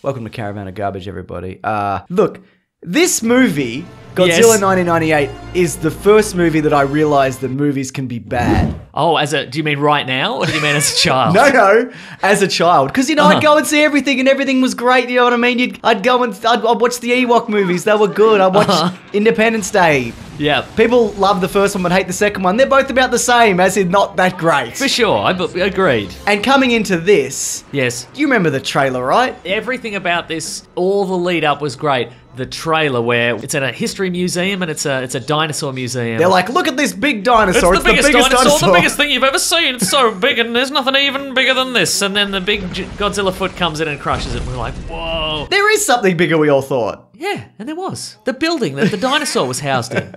Welcome to Caravan of Garbage, everybody. Look, this movie, Godzilla 1998, is the first movie that I realized that movies can be bad. Oh, do you mean right now, or do you mean as a child? No, as a child. Because, you know, I'd go and see everything, and everything was great, you know what I mean? I'd go and I'd watch the Ewok movies, they were good. I'd watch Independence Day. Yeah. People love the first one but hate the second one. They're both about the same, as in not that great. For sure, I agreed. And coming into this... Yes. You remember the trailer, right? Everything about this, all the lead up was great. The trailer where it's in a history museum and it's a dinosaur museum. They're like, look at this big dinosaur. It's the biggest dinosaur. The biggest thing you've ever seen. It's so big and there's nothing even bigger than this. And then the big Godzilla foot comes in and crushes it. We're like, whoa. There is something bigger we all thought. Yeah, and there was. The building that the dinosaur was housed in.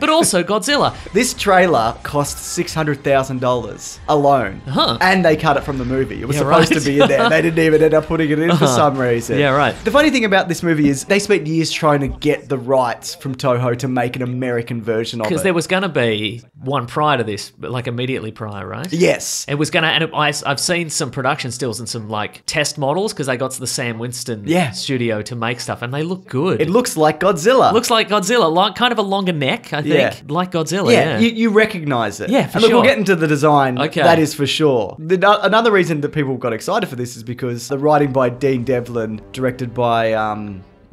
But also Godzilla. This trailer cost $600,000 alone. And they cut it from the movie. It was supposed to be in there. They didn't even end up putting it in for some reason. Yeah, right. The funny thing about this movie is they spent years trying to get the rights from Toho to make an American version of it. Because there was going to be one prior to this, like immediately prior, right? Yes. It was going to, and I've seen some production stills and some like test models because they got to the Sam Winston studio to make stuff and they look good. It looks like Godzilla. Looks like Godzilla, like kind of a longer neck, I think. Yeah. Like Godzilla, You recognise it. Yeah, for sure. Look, we'll get into the design, that is for sure. Another reason that people got excited for this is because the writing by Dean Devlin, directed by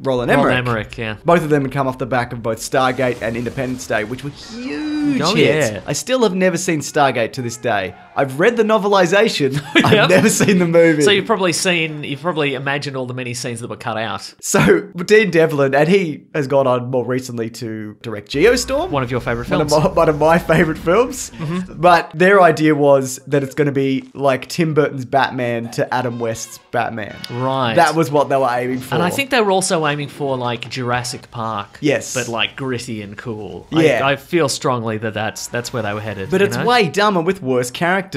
Roland Emmerich. Roland Emmerich, yeah. Both of them had come off the back of both Stargate and Independence Day, which were huge hits. Yeah. I still have never seen Stargate to this day. I've read the novelization. I've never seen the movie. So you've probably imagined all the many scenes that were cut out. So Dean Devlin, and he has gone on more recently to direct Geostorm. One of your favourite films. One of my favourite films. But their idea was that it's going to be like Tim Burton's Batman to Adam West's Batman. Right. That was what they were aiming for. And I think they were also aiming for like Jurassic Park, but like gritty and cool. Yeah, I feel strongly that that's where they were headed. But it's way dumber with worse characters.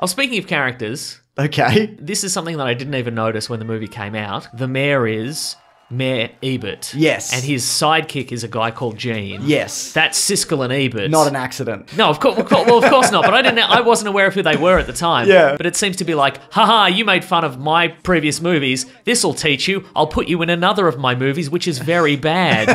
Oh, speaking of characters, this is something that I didn't even notice when the movie came out. The mayor is Mayor Ebert. Yes. And his sidekick is a guy called Jean. Yes. That's Siskel and Ebert. Not an accident. No, of course not, but I wasn't aware of who they were at the time. Yeah. But it seems to be like, haha, you made fun of my previous movies. This'll teach you. I'll put you in another of my movies, which is very bad.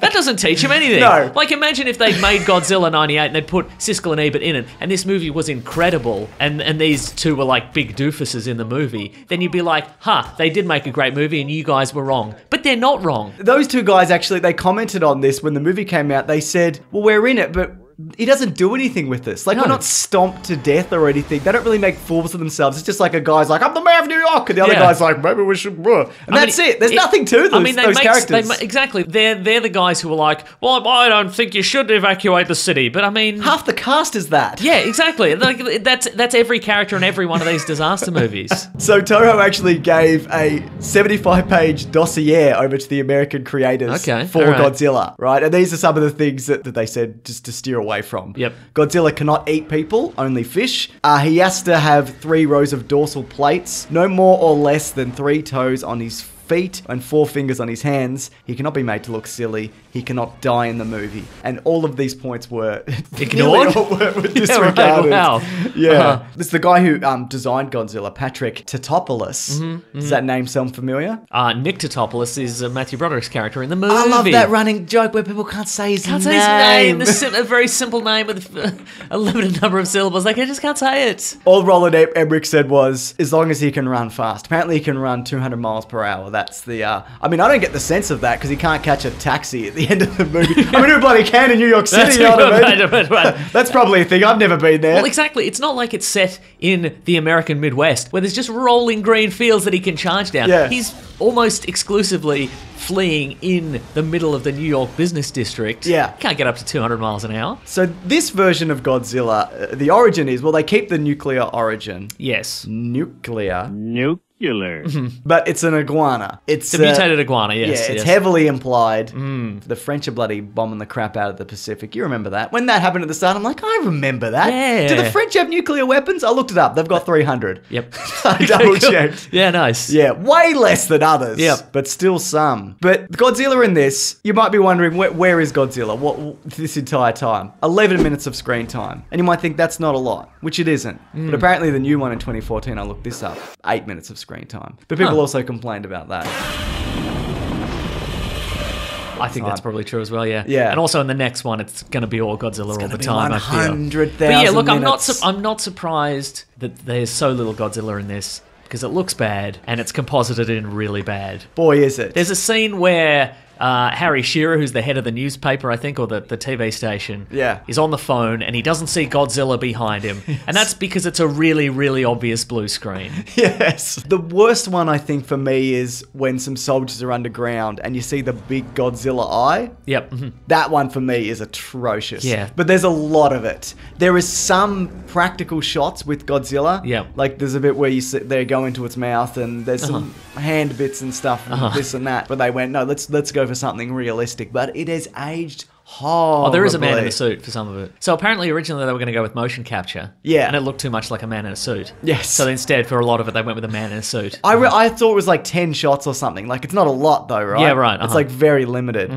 That doesn't teach him anything. No. Like, imagine if they'd made Godzilla 98 and they'd put Siskel and Ebert in it, and this movie was incredible, and these two were like big doofuses in the movie. Then you'd be like, huh, they did make a great movie and you guys were wrong. But they're not wrong. Those two guys actually, they commented on this when the movie came out. They said, well, we're in it, but he doesn't do anything with this. Like, we're not stomped to death or anything. They don't really make fools of themselves. It's just like a guy's like, I'm the mayor of New York. And the other guy's like, maybe we should... And that's it. There's nothing to those, those characters. Exactly. They're the guys who are like, well, I don't think you should evacuate the city. But I mean... Half the cast is that. Yeah, exactly. Like, that's every character in every one of these disaster movies. So Toho actually gave a 75-page dossier over to the American creators for Godzilla, right? And these are some of the things that they said just to steer away from. Yep. Godzilla cannot eat people, only fish. He has to have 3 rows of dorsal plates, no more or less than 3 toes on his feet and 4 fingers on his hands. He cannot be made to look silly. He cannot die in the movie. And all of these points were ignored. Disregarded. Right, wow. Yeah. It's the guy who designed Godzilla, Patrick Tatopoulos. Does that name sound familiar? Nick Tatopoulos is Matthew Broderick's character in the movie. I love that running joke where people can't say his name. Can't say his name. A very simple name with a limited number of syllables. Like, I just can't say it. All Roland Emmerich said was, as long as he can run fast. Apparently, he can run 200 miles per hour. That's the, I mean, I don't get the sense of that because he can't catch a taxi at the end of the movie. I mean, who bloody can in New York City? You know what I mean? That's probably a thing. I've never been there. Well, exactly. It's not like it's set in the American Midwest where there's just rolling green fields that he can charge down. Yeah. He's almost exclusively fleeing in the middle of the New York business district. Yeah. Can't get up to 200 miles an hour. So this version of Godzilla, the origin is, well, they keep the nuclear origin. Yes. Nuclear. But it's an iguana. It's a mutated iguana, Yeah, it's heavily implied. The French are bloody bombing the crap out of the Pacific. You remember that? When that happened at the start, I'm like, I remember that. Yeah. Do the French have nuclear weapons? I looked it up. They've got 300. Yep. I double checked. Yeah, nice. Yeah, way less than others. Yep. But still some. fun. But Godzilla in this, you might be wondering, where is Godzilla? What this entire time? 11 minutes of screen time. And you might think that's not a lot, which it isn't. But apparently the new one in 2014, I looked this up, 8 minutes of screen time. But people also complained about that. I think that's probably true as well, yeah. And also in the next one, it's going to be all Godzilla all the time. 100,000 minutes. But yeah, look, I'm not surprised that there's so little Godzilla in this, because it looks bad and it's composited in really bad. Boy, is it. There's a scene where Harry Shearer, who's the head of the newspaper, I think, or the TV station, is on the phone and he doesn't see Godzilla behind him. And that's because it's a really, really obvious blue screen. The worst one, I think, for me is when some soldiers are underground and you see the big Godzilla eye. That one for me is atrocious. But there's a lot of it. There is some practical shots with Godzilla. Like there's a bit where you see they go into its mouth and there's some hand bits and stuff and this and that. But they went, no, let's go for something realistic, but it has aged horribly. Oh, there is a man in a suit for some of it. So apparently originally they were going to go with motion capture. And it looked too much like a man in a suit. So instead, for a lot of it, they went with a man in a suit. I thought it was like 10 shots or something. Like, it's not a lot though, right? It's like very limited.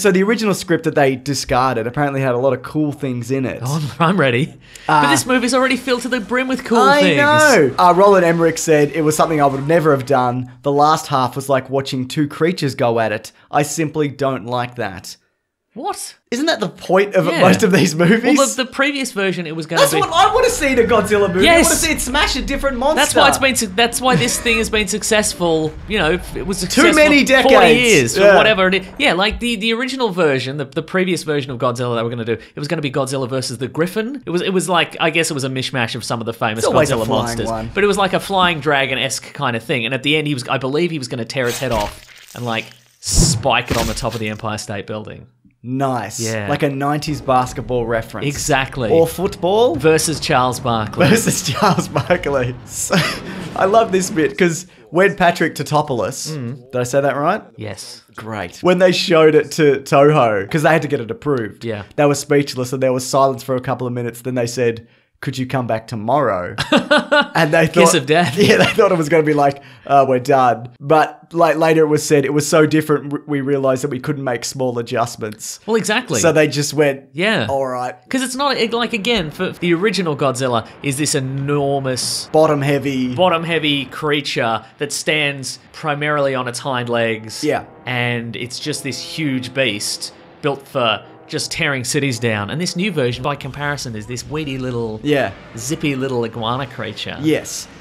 So the original script that they discarded apparently had a lot of cool things in it. I'm ready. But this movie's already filled to the brim with cool things. I know. Roland Emmerich said, it was something I would never have done. The last half was like watching two creatures go at it. I simply don't like that. What? Isn't that the point of most of these movies? Well, the previous version, it was going to be... That's what I want to see in a Godzilla movie. I want to see it smash a different monster. That's why it's been... That's why this thing has been successful. You know, it was successful... Too many decades. 40 years or whatever. Yeah, like the original version, the previous version of Godzilla they were going to do, it was going to be Godzilla versus the Griffin. It was like... I guess it was a mishmash of some of the famous Godzilla monsters. But it was like a flying dragon-esque kind of thing. And at the end, I believe he was going to tear its head off and like spike it on the top of the Empire State Building. Nice. Yeah. Like a 90s basketball reference. Exactly. Or football. Versus Charles Barkley. So, I love this bit because when Patrick Tatopoulos... Did I say that right? Yes. Great. When they showed it to Toho, because they had to get it approved. They were speechless and there was silence for a couple of minutes. Then they said... Could you come back tomorrow? And they thought, kiss of death. Yeah, they thought it was going to be like, oh, we're done. But like later it was said, it was so different, we realised that we couldn't make small adjustments. Well, exactly. So they just went, all right. Because it's not, like, again, for the original Godzilla is this enormous... Bottom-heavy creature that stands primarily on its hind legs. And it's just this huge beast built for... just tearing cities down. And this new version, by comparison, is this weedy little, zippy little iguana creature.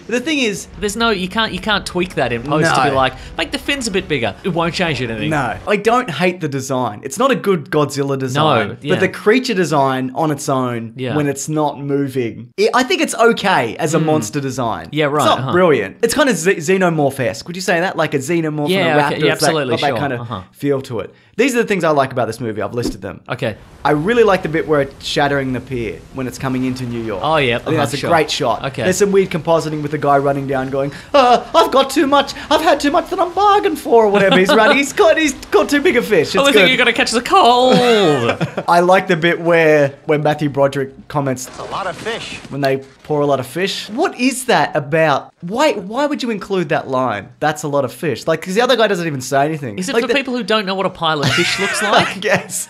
The thing is... There's no... You can't tweak that in post to be like, make the fins a bit bigger. It won't change anything. I don't hate the design. It's not a good Godzilla design. But the creature design on its own, when it's not moving... I think it's okay as a monster design. It's not brilliant. It's kind of xenomorph-esque. Would you say that? Like a xenomorph and a raptor. Absolutely, it's that kind of feel to it. These are the things I like about this movie. I've listed them. I really like the bit where it's shattering the pier when it's coming into New York. I think that's a great shot. There's some weird compositing with the guy running down going, I've got too much, I've had too much that I'm bargained for, or whatever he's running. He's caught too big a fish. It's good. You're going to catch the cold. I like the bit when Matthew Broderick comments, that's a lot of fish. When they pour a lot of fish. What is that about? Why would you include that line? That's a lot of fish. Like, because the other guy doesn't even say anything. Is it like for people who don't know what a pile of fish looks like?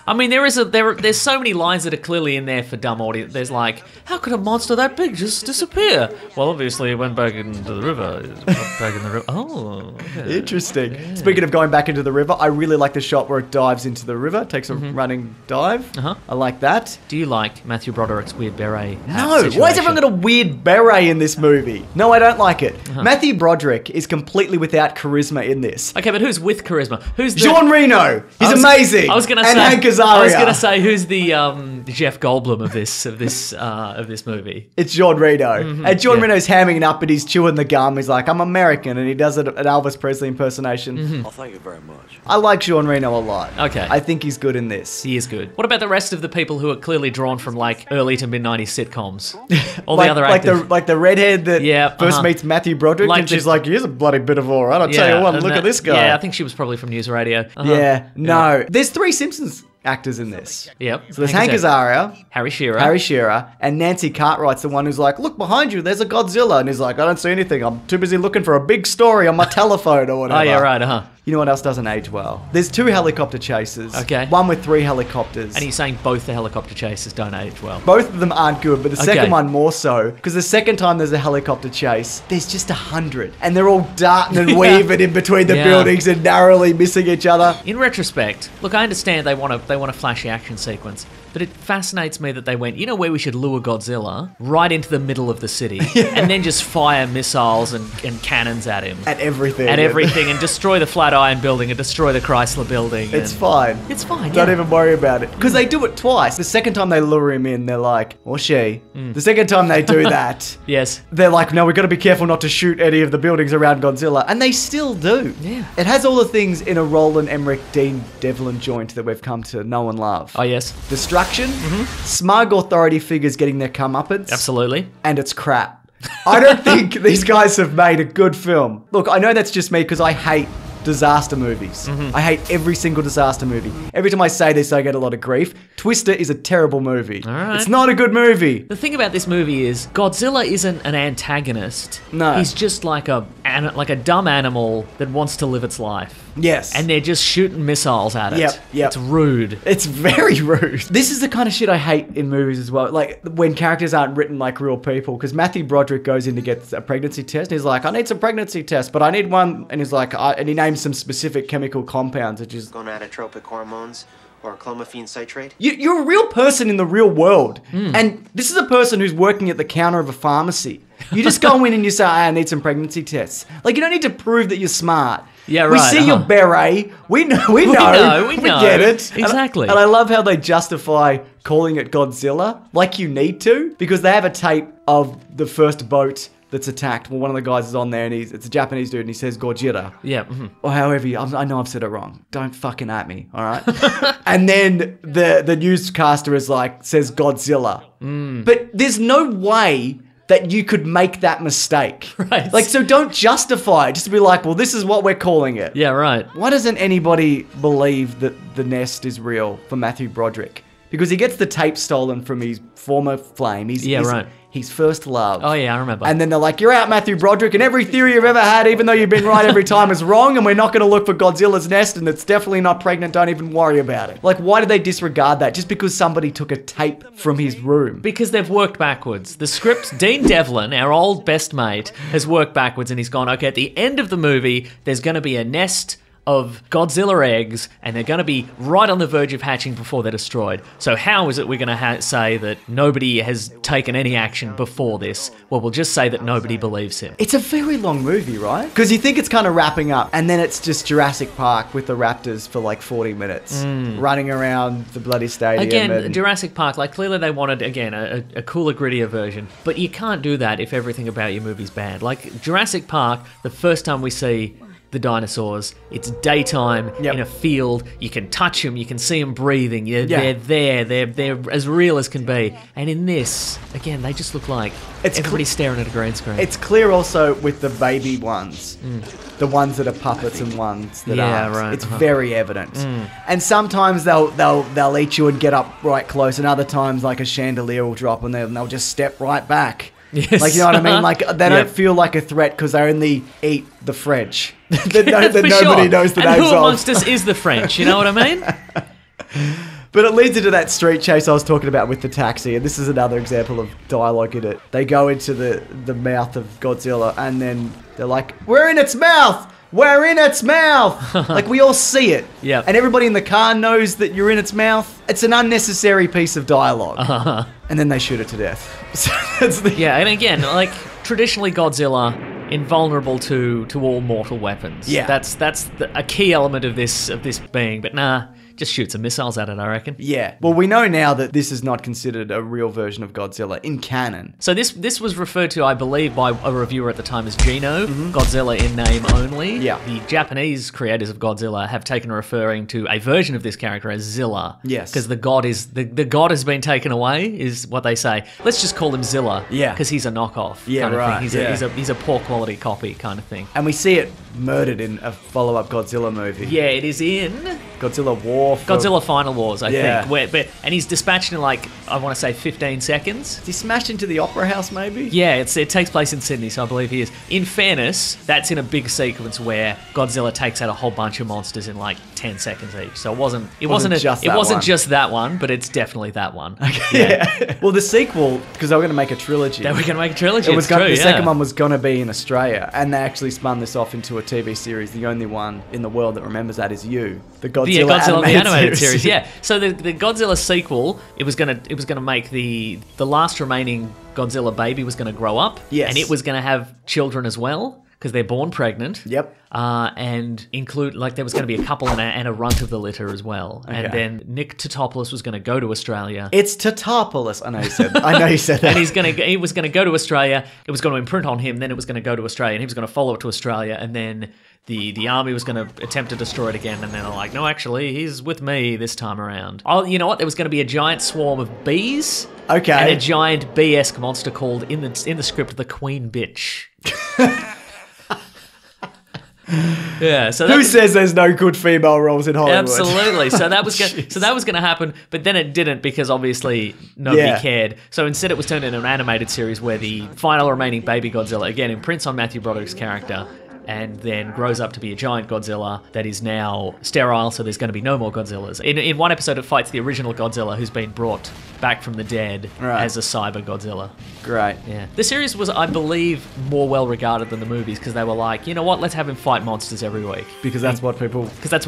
I mean, there's so many lines that are clearly in there for dumb audience. There's like, how could a monster that big just disappear? Well, obviously, it went back into the river. Oh, okay. Interesting. Yeah. Speaking of going back into the river, I really like the shot where it dives into the river, takes a running dive. I like that. Do you like Matthew Broderick's weird beret? No. Situation? Why is everyone got a weird beret in this movie? No, I don't like it. Matthew Broderick is completely without charisma in this. Okay, but who's with charisma? Who's the... Jean Reno. He's amazing. I was going to say. And Hank Azaria. I was going to say, who's the Jeff Goldblum of this movie? It's Jean Reno. And Jean Reno's hamming it up, but he's chewing the gum. He's like, I'm American, and he does an Elvis Presley impersonation. Oh, thank you very much. I like Jean Reno a lot. Okay. I think he's good in this. He is good. What about the rest of the people who are clearly drawn from like early to mid '90s sitcoms? All the other actors, like the redhead that first meets Matthew Broderick, like, and she's like, he's a bloody bit of all right. I'll tell you what, look at this guy. Yeah, I think she was probably from News Radio. No, there's 3 Simpsons actors in this. So there's Hank Azaria, Harry Shearer, and Nancy Cartwright's the one who's like, look behind you, there's a Godzilla, and he's like, I don't see anything. I'm too busy looking for a big story on my telephone or whatever. You know what else doesn't age well? There's two helicopter chases. Okay. One with three helicopters. And he's saying both the helicopter chases don't age well. Both of them aren't good, but the second one more so. Because the second time there's a helicopter chase, there's just 100. And they're all darting and weaving in between the buildings and narrowly missing each other. In retrospect, look, I understand they want a flashy action sequence. But it fascinates me that they went, you know where we should lure Godzilla? Right into the middle of the city. And then just fire missiles and cannons at him. At everything. At everything. And destroy the Flatiron building and destroy the Chrysler building. It's fine. It's fine, Don't even worry about it. Because they do it twice. The second time they lure him in, they're like, or she. Mm. The second time they do that. Yes. They're like, no, we've got to be careful not to shoot any of the buildings around Godzilla. And they still do. Yeah. It has all the things in a Roland Emmerich, Dean Devlin joint that we've come to know and love. Oh, yes. Destruction. Smug authority figures getting their comeuppance. Absolutely. And it's crap. I don't think these guys have made a good film. Look, I know that's just me because I hate disaster movies. I hate every single disaster movie. Every time I say this, I get a lot of grief. Twister is a terrible movie. All right. It's not a good movie. The thing about this movie is Godzilla isn't an antagonist. No. He's just like a dumb animal that wants to live its life. Yes. And they're just shooting missiles at it. Yep. It's rude. It's very rude. This is the kind of shit I hate in movies as well. Like when characters aren't written like real people, because Matthew Broderick goes in to get a pregnancy test and he's like, I need some pregnancy tests, but I need one. And he's like, and he names some specific chemical compounds, which is gonadotropic hormones. Or clomiphene citrate. You're a real person in the real world. And this is a person who's working at the counter of a pharmacy. You just go in and you say, I need some pregnancy tests. Like, you don't need to prove that you're smart. Yeah, right. We see your beret. We know. We get it. Exactly. And I love how they justify calling it Godzilla, like you need to, because they have a tape of the first boat that's attacked. Well, one of the guys is on there and it's a Japanese dude and he says Gojira. Yeah. Or however, I know I've said it wrong. Don't fucking at me, all right? And then the newscaster is like, says Godzilla. But there's no way that you could make that mistake. Right. Like, so don't justify it. Just be like, well, this is what we're calling it. Yeah, right. Why doesn't anybody believe that the nest is real for Matthew Broderick? Because he gets the tape stolen from his former flame. His first love. Oh, yeah, I remember. And then they're like, you're out, Matthew Broderick, and every theory you've ever had, even though you've been right every time, is wrong, and we're not going to look for Godzilla's nest, and it's definitely not pregnant. Don't even worry about it. Like, why did they disregard that? Just because somebody took a tape from his room. Because they've worked backwards. The script, Dean Devlin, our old best mate, has worked backwards, and he's gone, okay, at the end of the movie, there's going to be a nest of Godzilla eggs, and they're going to be right on the verge of hatching before they're destroyed. So how is it we're going to say that nobody has taken any action before this? Well, we'll just say that nobody believes him. It's a very long movie, right? Because you think it's kind of wrapping up, and then it's just Jurassic Park with the raptors for like 40 minutes, running around the bloody stadium. Again, Jurassic Park, like clearly they wanted, again, a cooler, grittier version, but you can't do that if everything about your movie's bad. Like Jurassic Park, the first time we see the dinosaurs, it's daytime in a field, you can touch them, you can see them breathing, they're as real as can be. And in this, again, they just look like everybody's staring at a green screen. It's clear also with the baby ones, the ones that are puppets and ones that aren't. Right. It's very evident. And sometimes they'll eat you and get up right close, and other times like a chandelier will drop and they'll just step right back. Yes. Like, you know what I mean? Like, they don't feel like a threat because they only eat the French. Nobody knows the names of. And who amongst us is the French, you know what I mean? But it leads into that street chase I was talking about with the taxi, and this is another example of dialogue in it. They go into the mouth of Godzilla, and then they're like, we're in its mouth! We're in its mouth! Like, we all see it. Yeah. And everybody in the car knows that you're in its mouth. It's an unnecessary piece of dialogue. And then they shoot it to death. So that's and again, like, traditionally Godzilla, invulnerable to all mortal weapons. Yeah. That's a key element of this being, but nah, just shoot some missiles at it, I reckon. Yeah. Well, we know now that this is not considered a real version of Godzilla in canon. So this was referred to, I believe, by a reviewer at the time as Gino, Godzilla in name only. Yeah. The Japanese creators of Godzilla have taken referring to a version of this character as Zilla. Yes. Because the god is the god has been taken away, is what they say. Let's just call him Zilla. Yeah. Because he's a knockoff. Yeah, kind of right. Thing. He's a poor quality copy kind of thing. And we see it murdered in a follow-up Godzilla movie. Yeah, it is in Godzilla War. Godzilla Final Wars, I think. And he's dispatched in, like, I want to say 15 seconds. He smashed into the Opera House, maybe? Yeah, it takes place in Sydney, so I believe he is. In fairness, that's in a big sequence where Godzilla takes out a whole bunch of monsters in, like, 10 seconds each. So it wasn't just that one, but it's definitely that one. Okay. Yeah. Well, the sequel, because they were going to make a trilogy. The second one was going to be in Australia, and they actually spun this off into a TV series. The only one in the world that remembers that is you, the Godzilla, the animated series. Yeah. So the Godzilla sequel, it was gonna make the last remaining Godzilla baby was gonna grow up. Yes. And it was gonna have children as well, because they're born pregnant. Yep. And include, like, there was going to be a couple and a runt of the litter as well. Okay. And then Nick Tatopoulos was going to go to Australia. It's Tatopoulos. I know you said that. And he was going to go to Australia. It was going to imprint on him. Then it was going to go to Australia. And he was going to follow it to Australia. And then the army was going to attempt to destroy it again. And then they're like, no, actually, he's with me this time around. Oh, you know what? There was going to be a giant swarm of bees. Okay. And a giant bee-esque monster called, in the script, the Queen Bitch. Yeah. So who says there's no good female roles in Hollywood? Absolutely. So that was going to happen, but then it didn't, because obviously nobody cared. So instead, it was turned into an animated series where the final remaining baby Godzilla again imprints on Matthew Broderick's character, and then grows up to be a giant Godzilla that is now sterile, so there's going to be no more Godzillas. In one episode, it fights the original Godzilla, who's been brought back from the dead as a cyber Godzilla. Great. Yeah. The series was, I believe, more well-regarded than the movies, because they were like, you know what, let's have him fight monsters every week. Because that's what people actually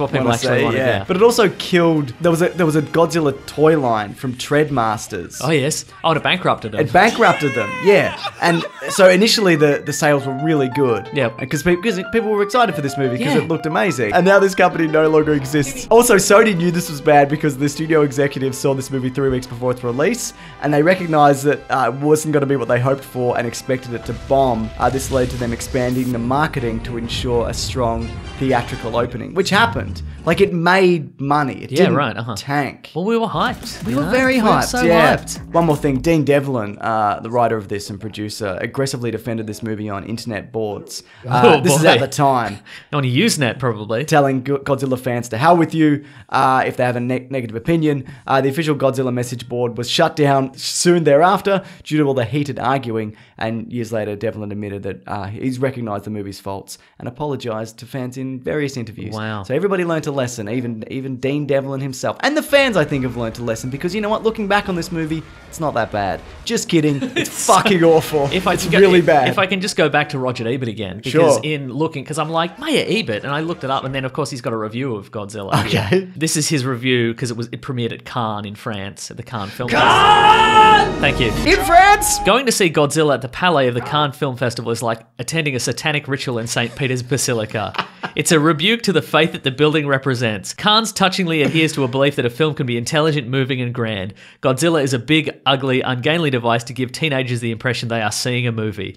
wanted. Yeah. But it also killed... There was a Godzilla toy line from Treadmasters. Oh, yes. Oh, it bankrupted them. It bankrupted them, yeah. And so initially, the sales were really good. Yeah. Because people were excited for this movie because it looked amazing. And now this company no longer exists. Also, Sony knew this was bad because the studio executives saw this movie 3 weeks before its release, and they recognized that it wasn't going to be what they hoped for and expected it to bomb. This led to them expanding the marketing to ensure a strong theatrical opening, which happened. Like, it made money. It didn't tank. Well, we were hyped. We were very hyped. One more thing. Dean Devlin, the writer of this and producer, aggressively defended this movie on internet boards. This is at the time. On Usenet, probably. Telling Godzilla fans to hell with you if they have a negative opinion. The official Godzilla message board was shut down soon thereafter due to all the heated arguing. And years later, Devlin admitted that he's recognised the movie's faults and apologised to fans in various interviews. Wow. So everybody learned a lesson, even Dean Devlin himself. And the fans, I think, have learned a lesson because, you know what, looking back on this movie, it's not that bad. Just kidding. It's fucking awful. It's really bad. If I can just go back to Roger Ebert again. Because I'm like, Maya Ebert, and I looked it up, and then of course he's got a review of Godzilla. Okay. This is his review because it premiered at Cannes in France, at the Cannes Film Festival. Thank you. In France! Going to see Godzilla at the Palais of the Cannes Film Festival is like attending a satanic ritual in St. Peter's Basilica. It's a rebuke to the faith that the building represents. Cannes touchingly adheres to a belief that a film can be intelligent, moving, and grand. Godzilla is a big, ugly, ungainly device to give teenagers the impression they are seeing a movie.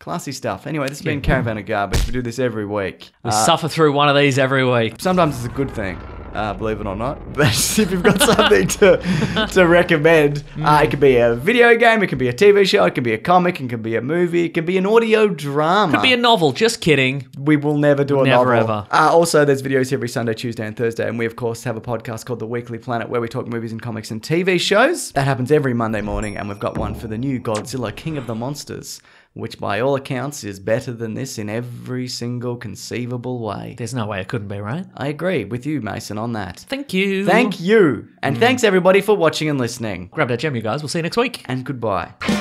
Classy stuff. Anyway, this has been Caravan of Garbage. We do this every week. We suffer through one of these every week. Sometimes it's a good thing, believe it or not. But if you've got something to recommend, it could be a video game, it could be a TV show, it could be a comic, it could be a movie, it could be an audio drama. It could be a novel. Just kidding. We will never do a novel. Never, ever. Also, there's videos every Sunday, Tuesday, and Thursday. And we, of course, have a podcast called The Weekly Planet where we talk movies and comics and TV shows. That happens every Monday morning. And we've got one for the new Godzilla, King of the Monsters, which by all accounts is better than this in every single conceivable way. There's no way it couldn't be, right? I agree with you, Mason, on that. Thank you. Thank you. And thanks, everybody, for watching and listening. Grab that gem, you guys. We'll see you next week. And goodbye.